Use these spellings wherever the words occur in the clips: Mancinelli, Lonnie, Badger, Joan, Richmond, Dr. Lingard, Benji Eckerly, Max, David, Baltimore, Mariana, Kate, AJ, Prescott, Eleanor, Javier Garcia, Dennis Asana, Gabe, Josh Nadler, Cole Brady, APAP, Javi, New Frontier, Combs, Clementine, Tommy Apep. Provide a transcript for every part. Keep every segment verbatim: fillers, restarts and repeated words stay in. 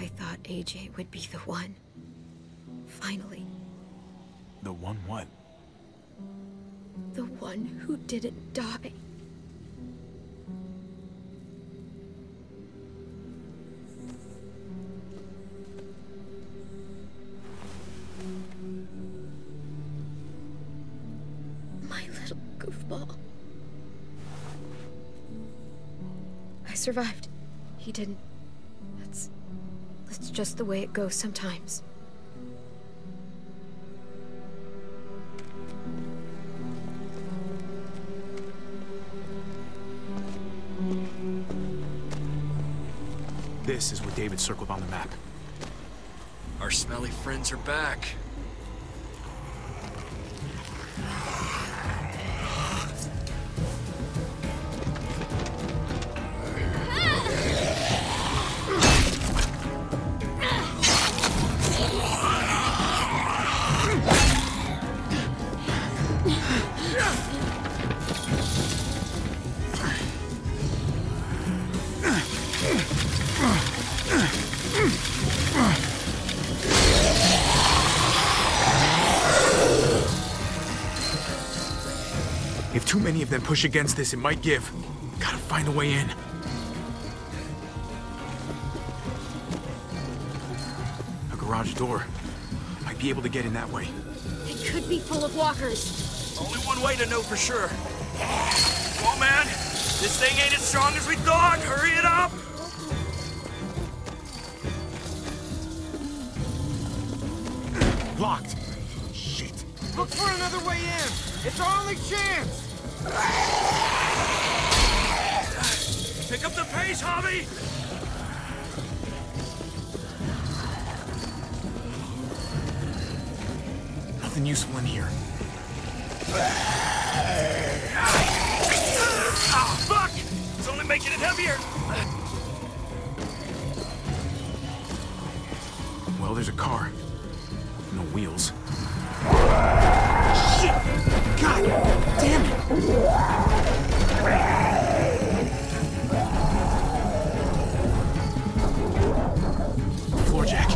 I thought A J would be the one. Finally. The one what? The one who didn't die. My little goofball. I survived. He didn't. That's... that's just the way it goes sometimes. This is what David circled on the map. Our smelly friends are back. Then push against this, it might give. Gotta find a way in. A garage door. Might be able to get in that way. It could be full of walkers. Only one way to know for sure. Whoa, man! This thing ain't as strong as we thought! Hurry it up! Locked. Shit. Look for another way in! It's our only chance! Pick up the pace, Javi! Nothing useful in here. Ah, fuck! It's only making it heavier! Well, there's a car. No wheels. Shit! God damn it! Floor jack.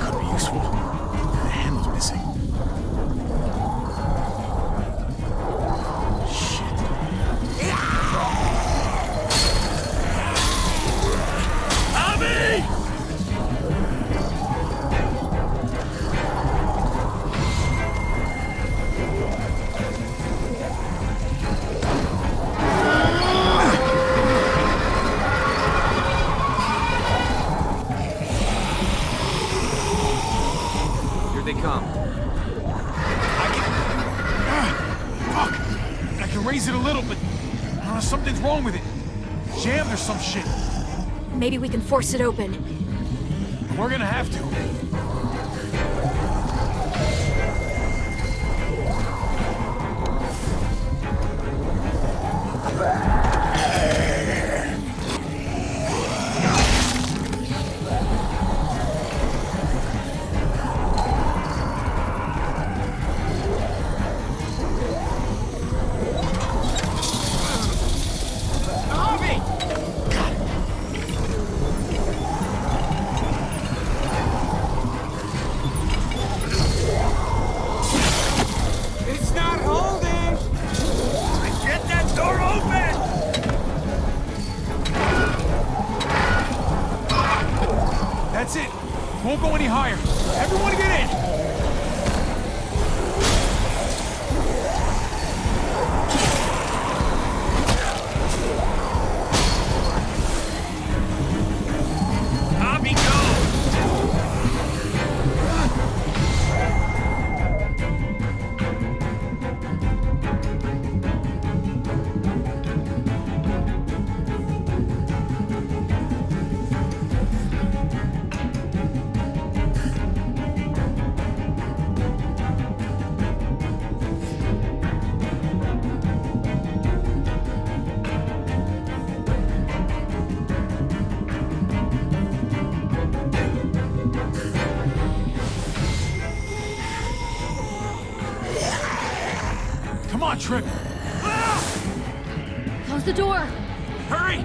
Could be useful. The handle's missing. Maybe we can force it open. We're gonna have to. Trip. Close the door. Hurry!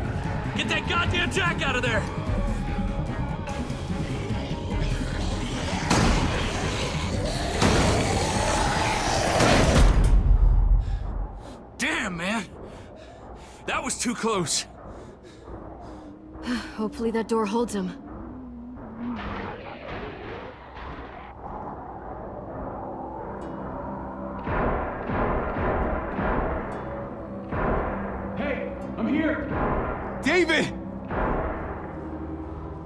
Get that goddamn jack out of there! Damn, man. That was too close. Hopefully that door holds him. Hey, I'm here! David!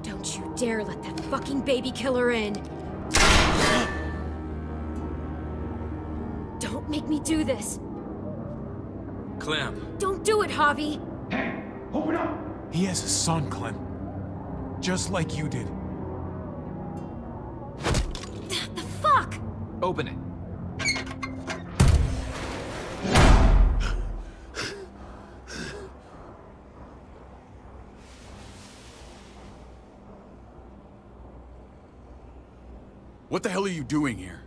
Don't you dare let that fucking baby killer in! Don't make me do this! Clem. Don't do it, Javi! Hey, open up! He has a son, Clem. Just like you did. The fuck? Open it. What the hell are you doing here?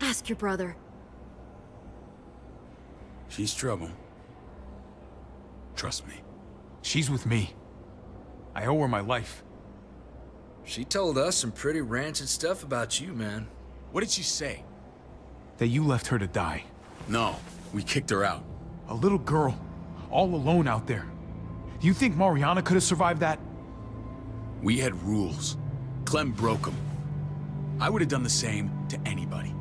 Ask your brother. She's trouble. Trust me. She's with me. I owe her my life. She told us some pretty rancid stuff about you, man. What did she say? That you left her to die. No, we kicked her out. A little girl, all alone out there. Do you think Mariana could have survived that? We had rules. Clem broke them. I would have done the same to anybody.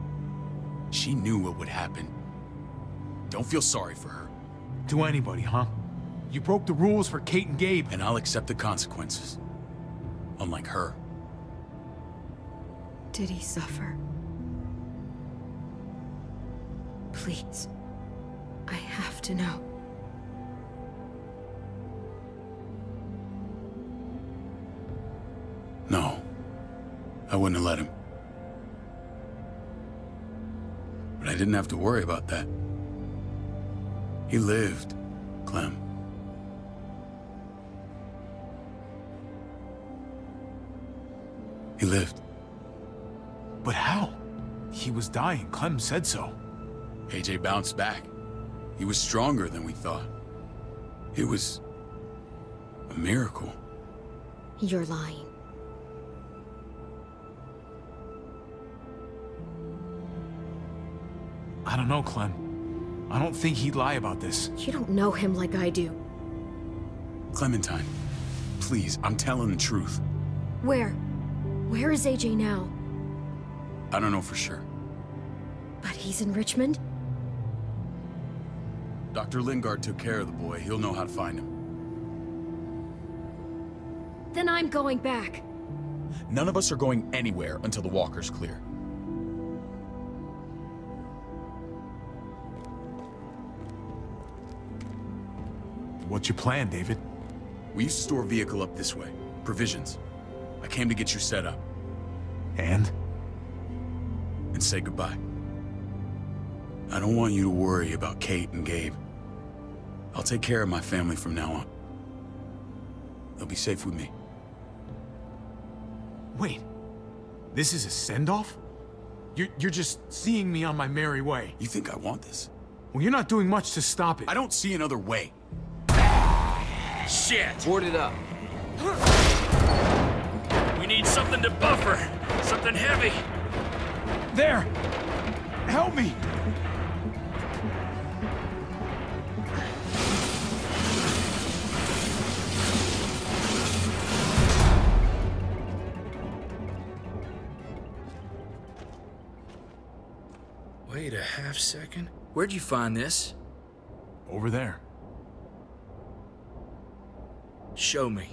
She knew what would happen. Don't feel sorry for her. To anybody, huh? You broke the rules for Kate and Gabe. And I'll accept the consequences. Unlike her. Did he suffer? Please. I have to know. No. I wouldn't have let him. But I didn't have to worry about that. He lived, Clem. He lived. But how? He was dying. Clem said so. A J bounced back. He was stronger than we thought. It was a miracle. You're lying. I don't know, Clem. I don't think he'd lie about this. You don't know him like I do. Clementine, please, I'm telling the truth. Where? Where is A J now? I don't know for sure. But he's in Richmond? Doctor Lingard took care of the boy. He'll know how to find him. Then I'm going back. None of us are going anywhere until the walker's clear. What's your plan, David? We used to store a vehicle up this way. Provisions. I came to get you set up. And? And say goodbye. I don't want you to worry about Kate and Gabe. I'll take care of my family from now on. They'll be safe with me. Wait. This is a send-off? You're, you're just seeing me on my merry way. You think I want this? Well, you're not doing much to stop it. I don't see another way. Shit! Board it up. We need something to buffer. Something heavy. There! Help me! Wait a half second. Where'd you find this? Over there. Show me.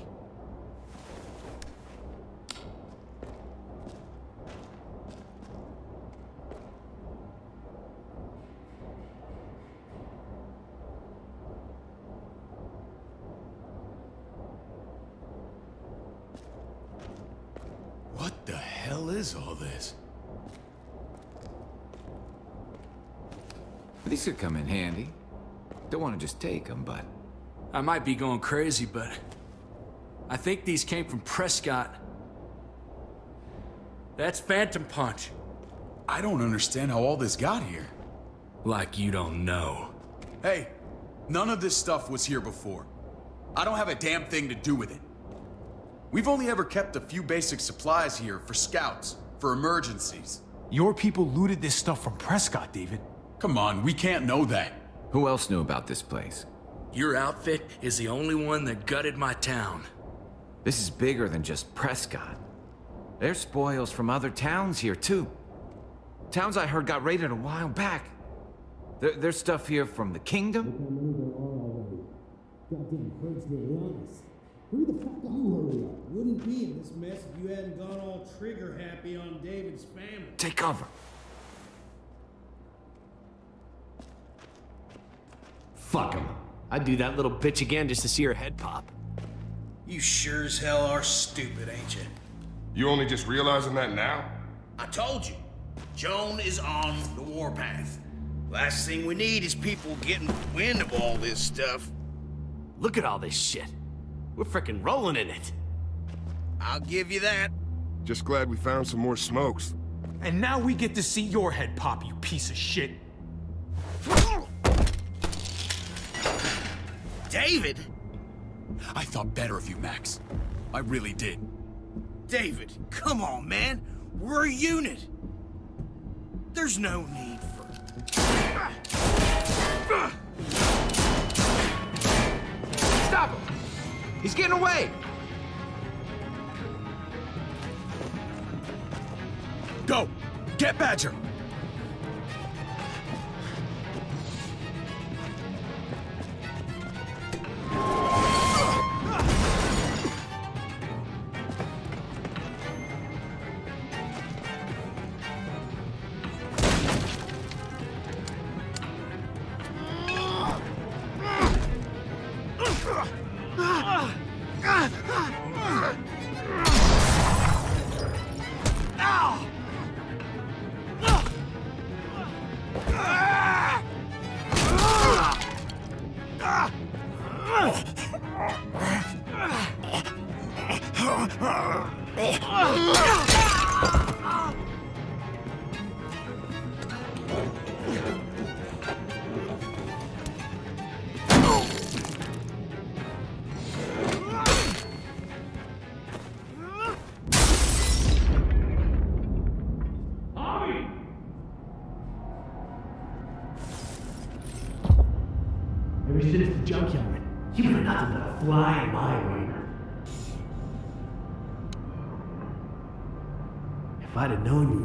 What the hell is all this? These could come in handy. Don't want to just take them, but... I might be going crazy, but I think these came from Prescott. That's Phantom Punch. I don't understand how all this got here. Like you don't know. Hey, none of this stuff was here before. I don't have a damn thing to do with it. We've only ever kept a few basic supplies here for scouts, for emergencies. Your people looted this stuff from Prescott, David. Come on, we can't know that. Who else knew about this place? Your outfit is the only one that gutted my town. This is bigger than just Prescott. There's spoils from other towns here, too. Towns I heard got raided a while back. There, there's stuff here from the kingdom. Goddamn birds were honest. Who the fuck you are? Wouldn't be in this mess if you hadn't gone all trigger happy on David's family. Take cover. Fuck him. I'd do that little bitch again just to see her head pop. You sure as hell are stupid, ain't you? You only just realizing that now? I told you. Joan is on the warpath. Last thing we need is people getting wind of all this stuff. Look at all this shit. We're frickin' rolling in it. I'll give you that. Just glad we found some more smokes. And now we get to see your head pop, you piece of shit. David? I thought better of you, Max. I really did. David, come on, man. We're a unit. There's no need for... Stop him! He's getting away! Go! Get Badger!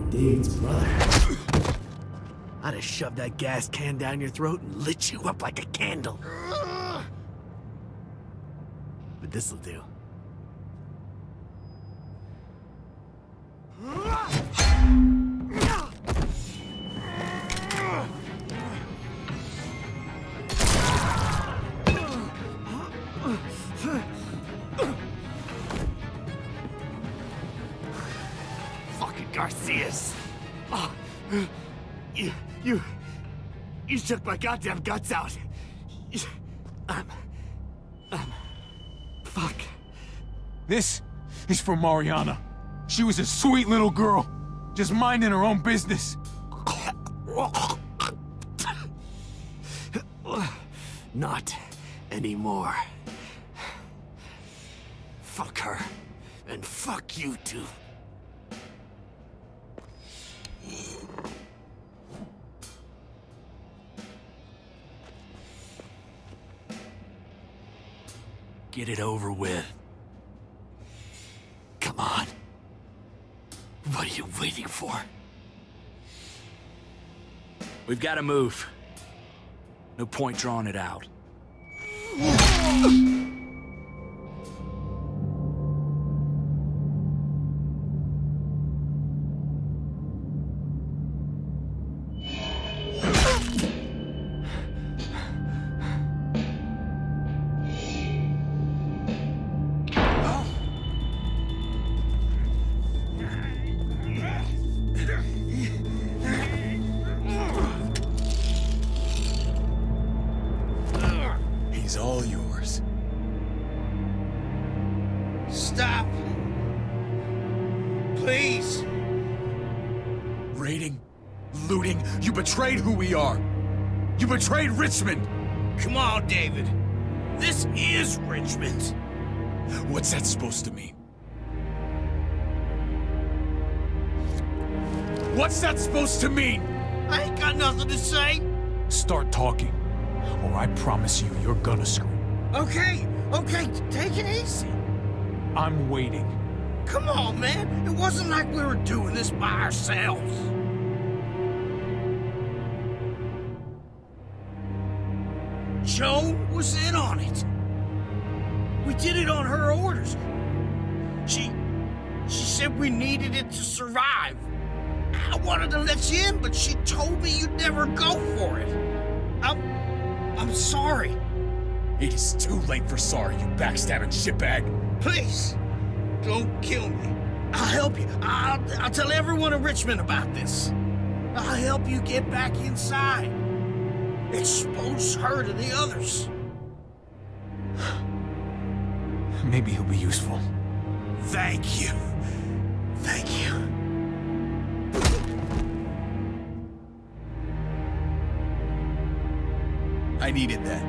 David's brother. I'd have shoved that gas can down your throat and lit you up like a candle. But this'll do. Took my goddamn guts out. Um, um, fuck. This is for Mariana. She was a sweet little girl, just minding her own business. Not anymore. Fuck her, and fuck you too. Get it over with. Come on. What are you waiting for? We've got to move. No point drawing it out. Betrayed Richmond! Come on, David. This is Richmond. What's that supposed to mean? What's that supposed to mean? I ain't got nothing to say. Start talking. or I promise you, you're gonna scream. Okay, okay, take it easy. I'm waiting. Come on, man. It wasn't like we were doing this by ourselves. Joan was in on it. We did it on her orders. She... she said we needed it to survive. I wanted to let you in, but she told me you'd never go for it. I'm... I'm sorry. It is too late for sorry, you backstabbing shitbag. Please, don't kill me. I'll help you. I'll, I'll tell everyone in Richmond about this. I'll help you get back inside. Expose her to the others. Maybe he'll be useful. Thank you. Thank you. I needed that.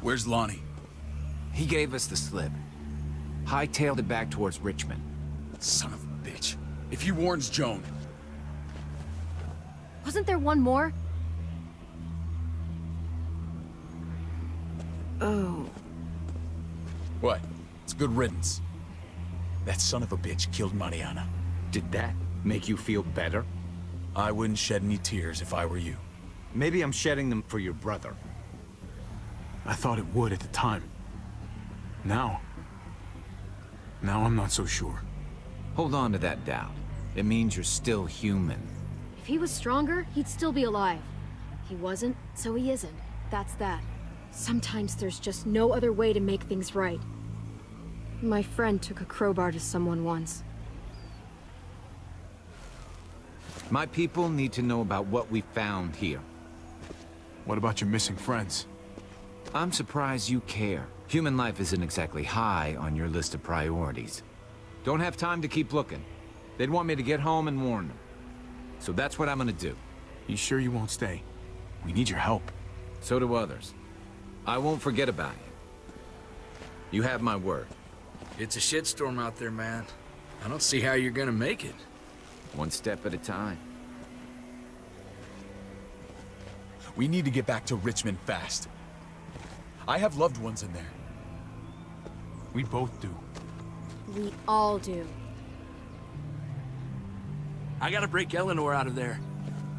Where's Lonnie? He gave us the slip. Hightailed it back towards Richmond. Son of a bitch. If he warns Joan... Wasn't there one more? Oh... What? It's good riddance. That son of a bitch killed Mariana. Did that make you feel better? I wouldn't shed any tears if I were you. Maybe I'm shedding them for your brother. I thought it would at the time. Now... Now I'm not so sure. Hold on to that doubt. It means you're still human. If he was stronger, he'd still be alive. He wasn't, so he isn't. That's that. Sometimes there's just no other way to make things right. My friend took a crowbar to someone once. My people need to know about what we found here. What about your missing friends? I'm surprised you care. Human life isn't exactly high on your list of priorities. Don't have time to keep looking. They'd want me to get home and warn them. So that's what I'm gonna do. You sure you won't stay? We need your help. So do others. I won't forget about you. You have my word. It's a shitstorm out there, man. I don't see how you're gonna make it. One step at a time. We need to get back to Richmond fast. I have loved ones in there. We both do. We all do. I gotta break Eleanor out of there.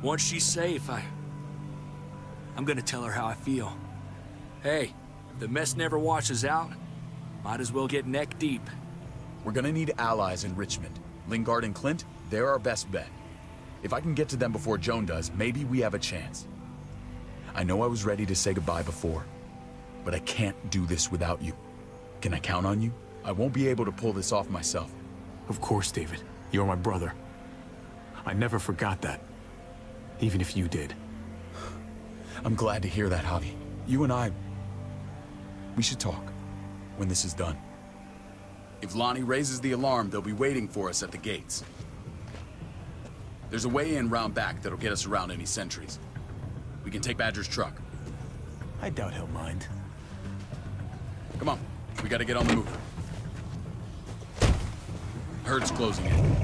Once she's safe, I... I'm gonna tell her how I feel. Hey, if the mess never washes out, might as well get neck deep. We're gonna need allies in Richmond. Lingard and Clint, they're our best bet. If I can get to them before Joan does, maybe we have a chance. I know I was ready to say goodbye before. But I can't do this without you. Can I count on you? I won't be able to pull this off myself. Of course, David. You're my brother. I never forgot that. Even if you did. I'm glad to hear that, Javi. You and I... We should talk. When this is done. If Lonnie raises the alarm, they'll be waiting for us at the gates. There's a way in round back that'll get us around any sentries. We can take Badger's truck. I doubt he'll mind. Come on, we gotta get on the move. Herd's closing in.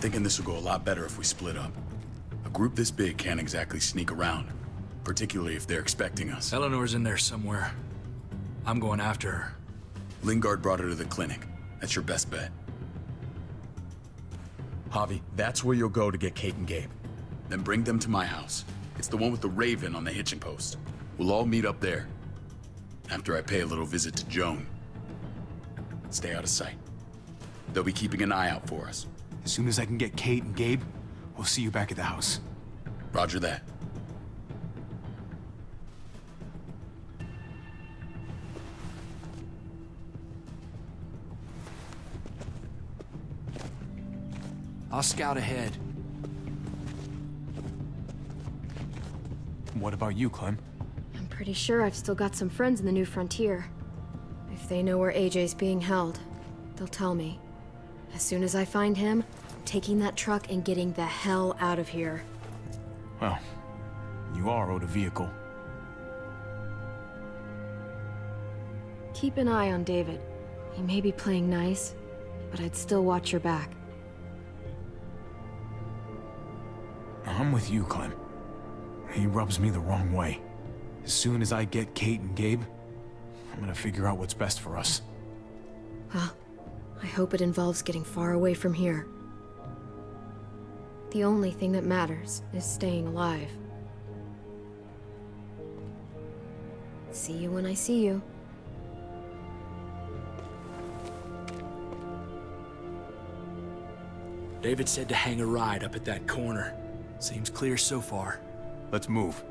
Thinking this will go a lot better if we split up. A group this big can't exactly sneak around, particularly if they're expecting us. Eleanor's in there somewhere. I'm going after her. Lingard brought her to the clinic. That's your best bet. Javi, that's where you'll go to get Kate and Gabe. Then bring them to my house. It's the one with the raven on the hitching post. We'll all meet up there. After I pay a little visit to Joan. Stay out of sight. They'll be keeping an eye out for us. As soon as I can get Kate and Gabe, we'll see you back at the house. Roger that. I'll scout ahead. What about you, Clem? I'm pretty sure I've still got some friends in the New Frontier. If they know where A J's being held, they'll tell me. As soon as I find him, I'm taking that truck and getting the hell out of here. Well, you are owed a vehicle. Keep an eye on David. He may be playing nice, but I'd still watch your back. I'm with you, Clem. He rubs me the wrong way. As soon as I get Kate and Gabe, I'm gonna figure out what's best for us. Well, I hope it involves getting far away from here. The only thing that matters is staying alive. See you when I see you. David said to hang a ride up at that corner. Seems clear so far. Let's move.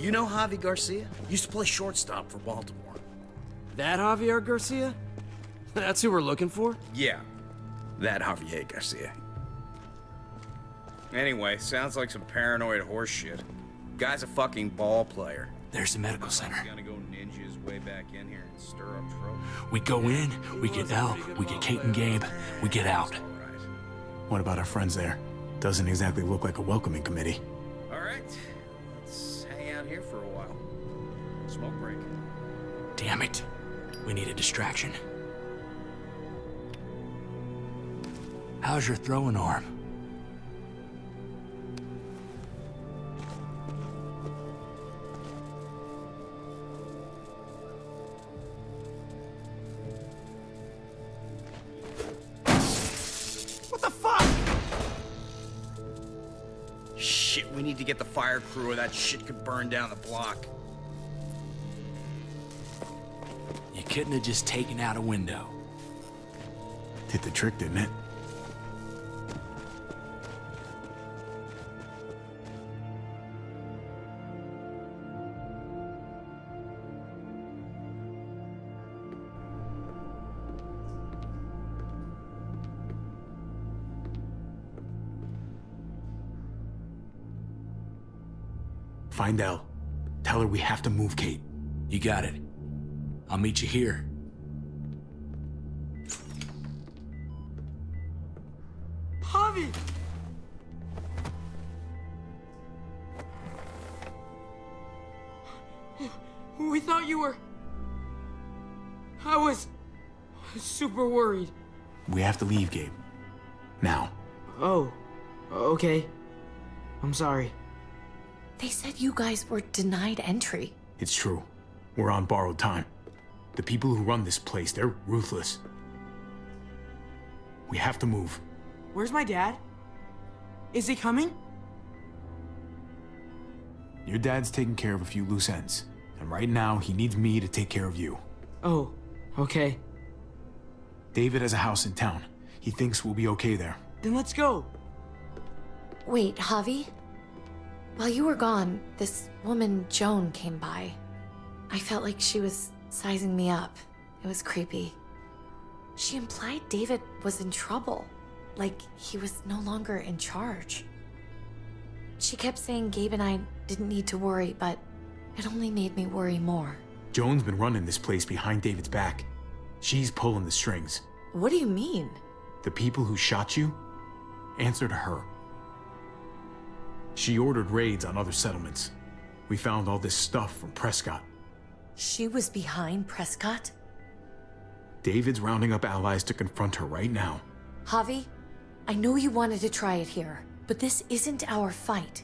You know Javier Garcia? Used to play shortstop for Baltimore. That Javier Garcia? That's who we're looking for? Yeah. That Javier Garcia. Anyway, sounds like some paranoid horse shit. Guy's a fucking ball player. There's the medical center. He's gonna go ninja his way back in here and stir up trouble. We go in, we get out, we get Kate and Gabe, we get out. What about our friends there? Doesn't exactly look like a welcoming committee. All right, let's hang out here for a while. Smoke break. Damn it, we need a distraction. How's your throwing arm? What the fuck? Shit, we need to get the fire crew or that shit could burn down the block. You couldn't have just taken out a window. Did the trick, didn't it? Find Elle. Tell her we have to move, Kate. You got it. I'll meet you here. Javi! We thought you were... I was... super worried. We have to leave, Gabe. Now. Oh. Okay. I'm sorry. They said you guys were denied entry. It's true. We're on borrowed time. The people who run this place, they're ruthless. We have to move. Where's my dad? Is he coming? Your dad's taking care of a few loose ends. And right now, he needs me to take care of you. Oh, okay. David has a house in town. He thinks we'll be okay there. Then let's go. Wait, Javi? While you were gone, this woman, Joan, came by. I felt like she was sizing me up. It was creepy. She implied David was in trouble, like he was no longer in charge. She kept saying Gabe and I didn't need to worry, but it only made me worry more. Joan's been running this place behind David's back. She's pulling the strings. What do you mean? The people who shot you answer to her. She ordered raids on other settlements. We found all this stuff from Prescott. She was behind Prescott? David's rounding up allies to confront her right now. Javi, I know you wanted to try it here, but this isn't our fight.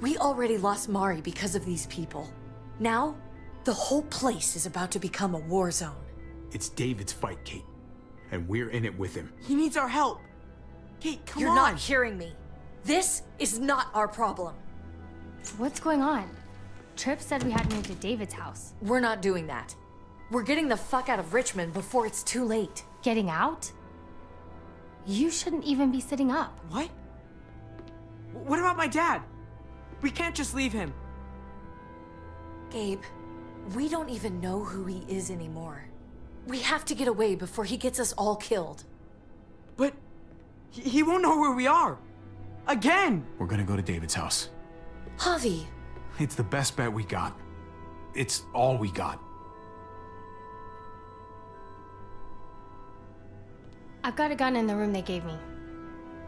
We already lost Mari because of these people. Now, the whole place is about to become a war zone. It's David's fight, Kate, and we're in it with him. He needs our help. Kate, come on! You're not hearing me. This is not our problem. What's going on? Tripp said we had to move to David's house. We're not doing that. We're getting the fuck out of Richmond before it's too late. Getting out? You shouldn't even be sitting up. What? What about my dad? We can't just leave him. Gabe, we don't even know who he is anymore. We have to get away before he gets us all killed. But he won't know where we are. Again! We're gonna go to David's house. Javi! It's the best bet we got. It's all we got. I've got a gun in the room they gave me.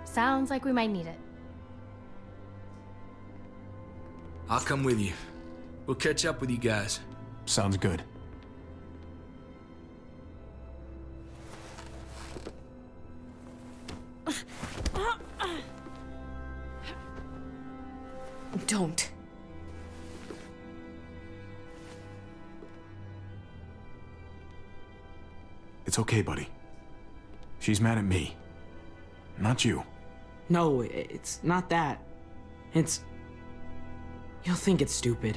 Sounds like we might need it. I'll come with you. We'll catch up with you guys. Sounds good. Don't. It's okay, buddy. She's mad at me, not you. No, it's not that. It's... You'll think it's stupid.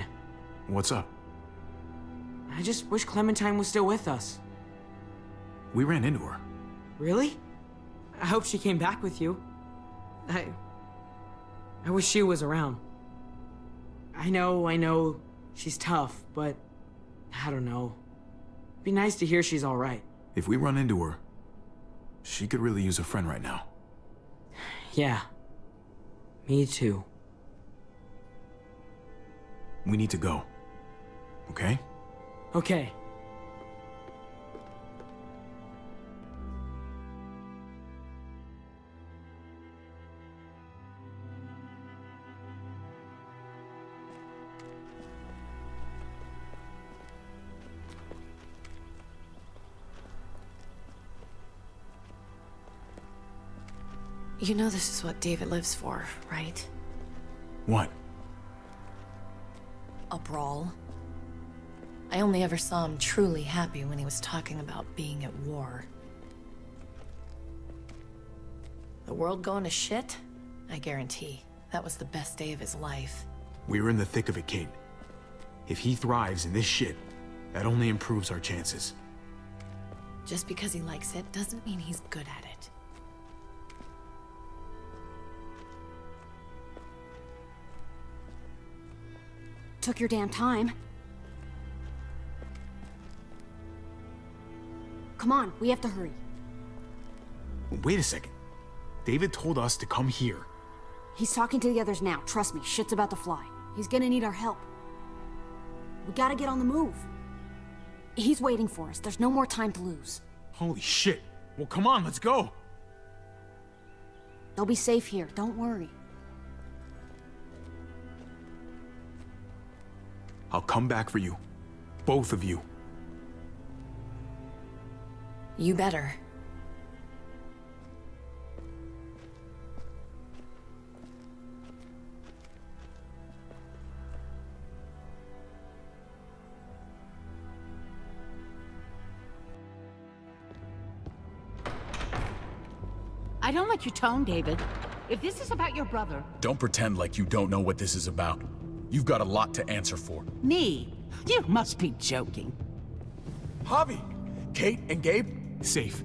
What's up? I just wish Clementine was still with us. We ran into her. Really? I hope she came back with you. I... I wish she was around. I know, I know, she's tough, but... I don't know. It'd be nice to hear she's alright. If we run into her, she could really use a friend right now. Yeah. Me too. We need to go. Okay? Okay. You know this is what David lives for, right? What? A brawl. I only ever saw him truly happy when he was talking about being at war. The world going to shit? I guarantee. That was the best day of his life. We were in the thick of it, Kate. If he thrives in this shit, that only improves our chances. Just because he likes it doesn't mean he's good at it. Took your damn time. Come on, we have to hurry. Wait a second. David told us to come here. He's talking to the others now. Trust me, shit's about to fly. He's gonna need our help. We gotta get on the move. He's waiting for us. There's no more time to lose. Holy shit. Well, come on, let's go. They'll be safe here. Don't worry. I'll come back for you. Both of you. You better. I don't like your tone, David. If this is about your brother... Don't pretend like you don't know what this is about. You've got a lot to answer for. Me? You must be joking. Javi! Kate and Gabe? Safe.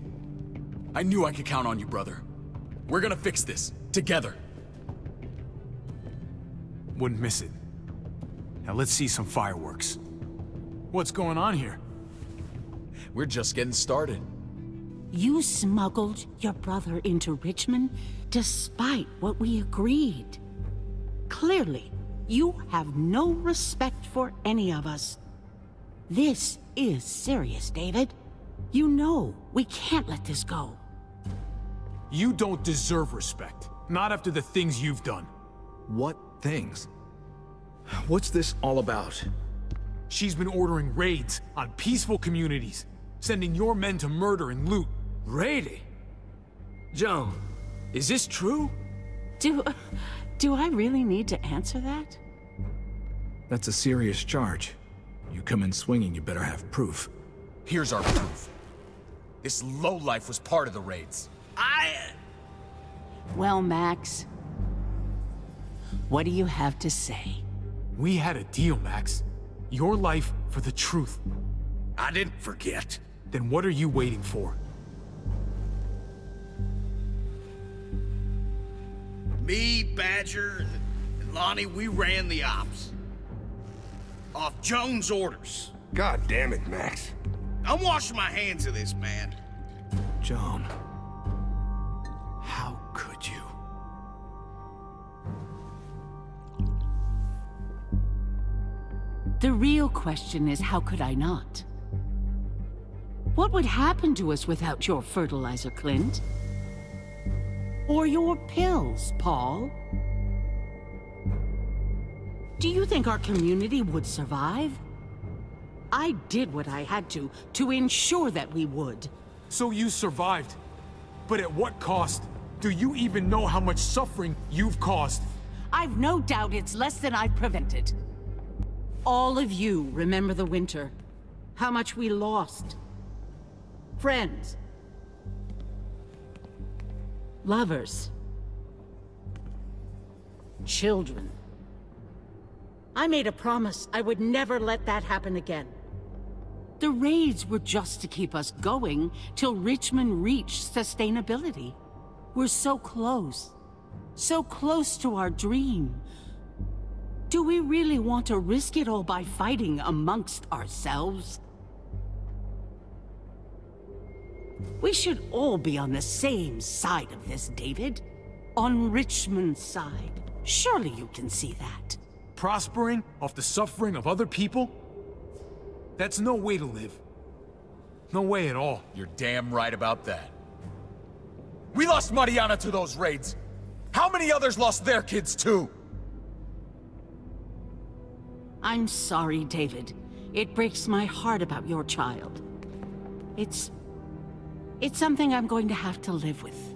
I knew I could count on you, brother. We're gonna fix this. Together. Wouldn't miss it. Now let's see some fireworks. What's going on here? We're just getting started. You smuggled your brother into Richmond despite what we agreed. Clearly. You have no respect for any of us. This is serious, David. You know we can't let this go. You don't deserve respect. Not after the things you've done. What things? What's this all about? She's been ordering raids on peaceful communities, sending your men to murder and loot. Raiding? Joan, is this true? Do... do I really need to answer that? That's a serious charge. You come in swinging, you better have proof. Here's our proof. This lowlife was part of the raids. I... Well, Max, what do you have to say? We had a deal, Max. Your life for the truth. I didn't forget. Then what are you waiting for? Me, Badger, and Lonnie, we ran the ops. Off Joan's orders. God damn it, Max. I'm washing my hands of this, man. Joan. How could you? The real question is, how could I not? What would happen to us without your fertilizer, Clint? Or your pills, Paul? Do you think our community would survive? I did what I had to, to ensure that we would. So you survived. But at what cost? Do you even know how much suffering you've caused? I've no doubt it's less than I've prevented. All of you remember the winter. How much we lost. Friends. Lovers. Children. I made a promise I would never let that happen again. The raids were just to keep us going till Richmond reached sustainability. We're so close. So close to our dream. Do we really want to risk it all by fighting amongst ourselves? We should all be on the same side of this, David. On Richmond's side. Surely you can see that. Prospering off the suffering of other people? That's no way to live. No way at all. You're damn right about that. We lost Mariana to those raids. How many others lost their kids too? I'm sorry, David. It breaks my heart about your child. It's... it's something I'm going to have to live with.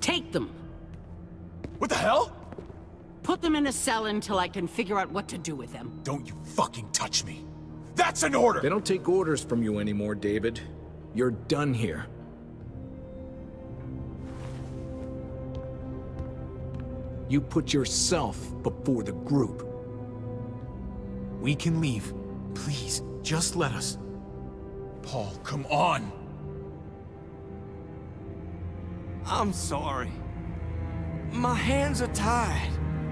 Take them! What the hell? Put them in a cell until I can figure out what to do with them. Don't you fucking touch me. That's an order! They don't take orders from you anymore, David. You're done here. You put yourself before the group. We can leave. Please, just let us. Paul, come on! I'm sorry. My hands are tied.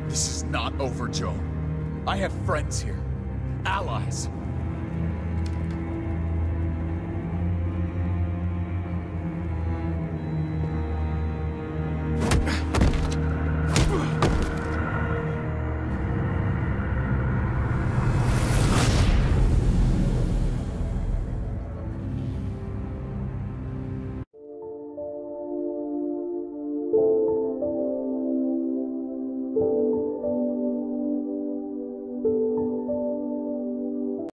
This is not over, Joan. I have friends here. Allies.